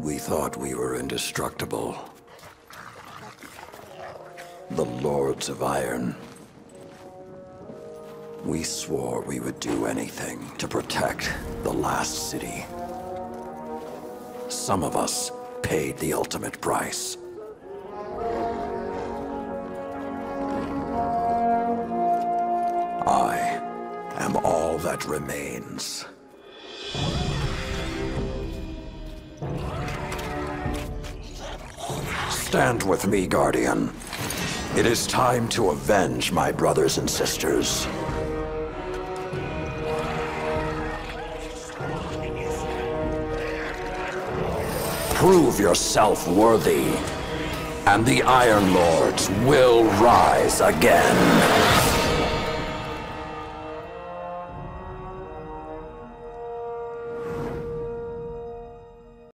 We thought we were indestructible. The Lords of Iron. We swore we would do anything to protect the last city. Some of us paid the ultimate price. I am all that remains. Stand with me, Guardian. It is time to avenge my brothers and sisters. Prove yourself worthy, and the Iron Lords will rise again.